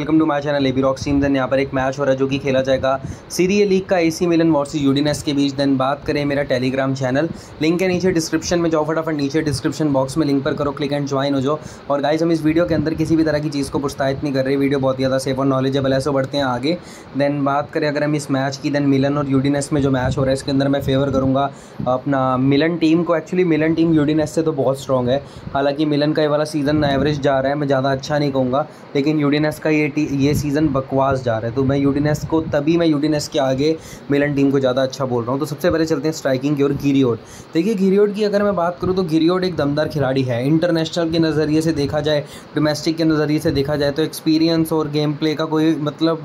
Welcome to my channel AB rock seam. Then यहाँ पर एक मैच हो रहा है जो कि खेला जाएगा सीरिया लीग का, एसी मिलन वर्सेस यूडिनेस के बीच। देन बात करें मेरा टेलीग्राम चैनल, लिंक है नीचे डिस्क्रिप्शन में, जाओ फटाफट नीचे डिस्क्रिप्शन बॉक्स में लिंक पर करो क्लिक एंड ज्वाइन हो जाओ। और गाइज हम इस वीडियो के अंदर किसी भी तरह की चीज़ को प्रोत्साहित नहीं कर रहे, वीडियो बहुत ज़्यादा सेफ और नॉलेजेबल है। सो बढ़ते हैं आगे। देन बात करें अगर हम इस मैच की, देन मिलन और यूडिनेस में जो मैच हो रहा है इसके अंदर मैं फेवर करूँगा अपना मिलन टीम को। एक्चुअली मिलन टीम यूडिनेस से तो बहुत स्ट्रॉन्ग है, हालांकि मिलन का ये वाला सीज़न एवरेज जा रहा है, मैं ज़्यादा अच्छा नहीं कहूँगा, लेकिन यूडिनेस का ये सीज़न बकवास जा रहा है। तो मैं यूडिनेस के आगे मिलन टीम को ज़्यादा अच्छा बोल रहा हूँ। तो सबसे पहले चलते हैं स्ट्राइकिंग की ओर। गिरियोड, देखिए गिरियोड की अगर मैं बात करूँ तो गिरियोड एक दमदार खिलाड़ी है। इंटरनेशनल के नज़रिए से देखा जाए, डोमेस्टिक के नज़रिए से देखा जाए तो एक्सपीरियंस और गेम प्ले का कोई मतलब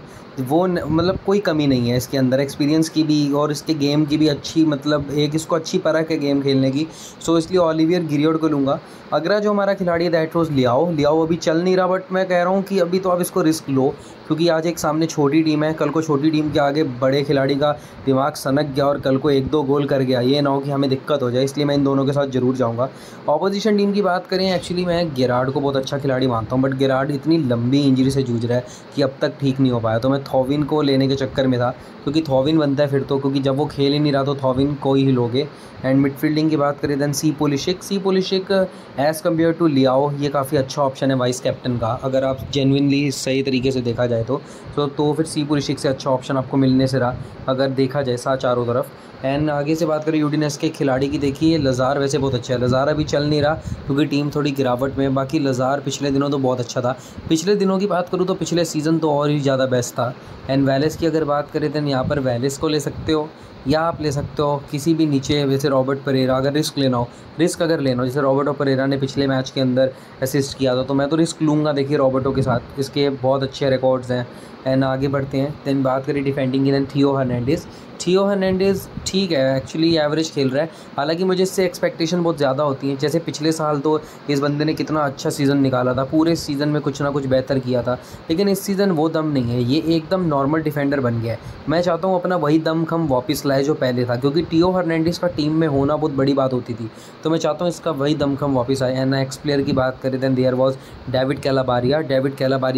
कोई कमी नहीं है इसके अंदर, एक्सपीरियंस की भी और इसके गेम की भी अच्छी, मतलब एक इसको अच्छी परख है गेम खेलने की। सो इसलिए ओलिवियर गिरियोड को लूँगा। अगला जो हमारा खिलाड़ी है दैट वाज लियाओ। लियाओ अभी चल नहीं रहा, बट मैं कह रहा हूँ कि अभी तो आप इसको रिस्क लो, क्योंकि आज एक सामने छोटी टीम है, कल को छोटी टीम के आगे बड़े खिलाड़ी का दिमाग सनक गया और कल को एक दो गोल कर गया, ये ना हो कि हमें दिक्कत हो जाए, इसलिए मैं इन दोनों के साथ ज़रूर जाऊँगा। ऑपोजिशन टीम की बात करें, एक्चुअली मैं गिरार्ड को बहुत अच्छा खिलाड़ी मानता हूँ, बट गिरार्ड इतनी लंबी इंजरी से जूझ रहा है कि अब तक ठीक नहीं हो पाया। तो मैं थॉविन को लेने के चक्कर में था, क्योंकि थॉविन बनता है फिर तो, क्योंकि जब वो खेल ही नहीं रहा तो थॉविन को ही लोगे। एंड मिडफील्डिंग की बात करें then C Pulisic as compare to Leao, ये काफ़ी अच्छा ऑप्शन है वाइस कैप्टन का, अगर आप जेन्युइनली सही तरीके से देखा जाए तो फिर सी पोलिशिक से अच्छा ऑप्शन आपको मिलने से रहा अगर देखा जाए चारों तरफ। एंड आगे से बात करें यूडिनेस के खिलाड़ी की, देखिए लज़ार वैसे बहुत अच्छा है, लज़ार अभी चल नहीं रहा क्योंकि टीम थोड़ी गिरावट में, बाकी लज़ार पिछले दिनों तो बहुत अच्छा था। पिछले दिनों की बात करूँ तो पिछले सीज़न तो और ही ज़्यादा बेस्ट था। एंड वेलेस की अगर बात करें तो यहाँ पर वेलेस को ले सकते हो, या आप ले सकते हो किसी भी नीचे, जैसे रॉबर्ट परेरा, अगर रिस्क अगर लेना हो जैसे रॉबर्टो परेरा ने पिछले मैच के अंदर असिस्ट किया था, तो मैं तो रिस्क लूँगा देखिए रॉबर्टो के साथ, इसके बहुत अच्छे रिकॉर्ड्स हैं। एंड आगे बढ़ते हैं, दैन बात करें डिफेंडिंग की, दैन थियो हर्नांडेज़ ठीक है, एक्चुअली एवरेज खेल रहा है, हालांकि मुझे इससे एक्सपेक्टेशन बहुत ज़्यादा होती है। जैसे पिछले साल तो इस बंदे ने कितना अच्छा सीज़न निकाला था, पूरे सीज़न में कुछ ना कुछ बेहतर किया था, लेकिन इस सीज़न वो दम नहीं है, ये एकदम नॉर्मल डिफेंडर बन गया है। मैं चाहता हूँ अपना वही दमखम वापस लाए जो पहले था, क्योंकि थियो हर्नांडेज़ का टीम में होना बहुत बड़ी बात होती थी, तो मैं चाहता हूँ इसका वही दमखम वापस आए। एंड एक्स प्लेयर की बात करें then there was David Calabria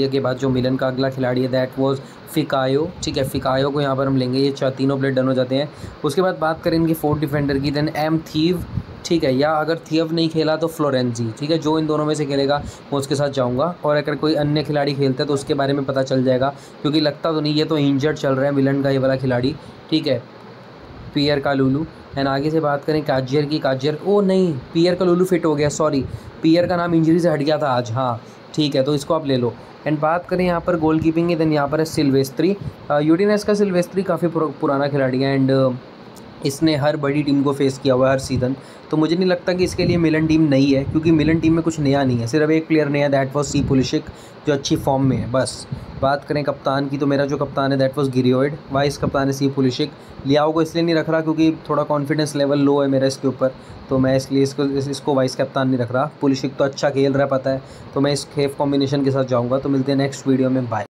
के बाद जो मिलन का अगला खिलाड़ी है दैट वॉज फिकायो, ठीक है, फिकायो को यहाँ पर हम लेंगे, ये तीनों प्लेयर डन हो जाते हैं। उसके बाद बात करें इनकी फोर्थ डिफेंडर की, देन एम थीव, ठीक है, या अगर थियव नहीं खेला तो फ्लोरेंजी, ठीक है, जो इन दोनों में से खेलेगा मैं उसके साथ जाऊंगा, और अगर कोई अन्य खिलाड़ी खेलता है तो उसके बारे में पता चल जाएगा, क्योंकि लगता तो नहीं, ये तो इंजर्ड चल रहा है मिलन का ये वाला खिलाड़ी, ठीक है, पियर का लुलू। एंड आगे से बात करें काजियर की, काजियर ओ नहीं पियर का लुलू फिट हो गया, सॉरी पियर का नाम इंजरी से हट गया था आज, हाँ ठीक है, तो इसको आप ले लो। एंड बात करें यहाँ पर गोल कीपिंग की, देन यहाँ पर है सिल्वेस्ट्री, यूडिनेस का सिल्वेस्ट्री काफ़ी पुराना खिलाड़ी है, एंड इसने हर बड़ी टीम को फेस किया हुआ है हर सीज़न, तो मुझे नहीं लगता कि इसके लिए मिलन टीम नई है, क्योंकि मिलन टीम में कुछ नया नहीं है, सिर्फ एक प्लेयर नया है दैट वॉज सी पोलिशिक जो अच्छी फॉर्म में है बस। बात करें कप्तान की तो मेरा जो कप्तान है दैट वॉज गिरियोड, वाइस कप्तान है सी पोलिशिक। लियाओ को इसलिए नहीं रख रहा क्योंकि थोड़ा कॉन्फिडेंस लेवल लो है मेरा इसके ऊपर, तो मैं इसलिए इसको वाइस कप्तान नहीं रख रहा। पोलिशिक तो अच्छा खेल रहा है पता है, तो मैं इस खेफ कॉम्बिनेशन के साथ जाऊँगा। तो मिलते हैं नेक्स्ट वीडियो में, बाय।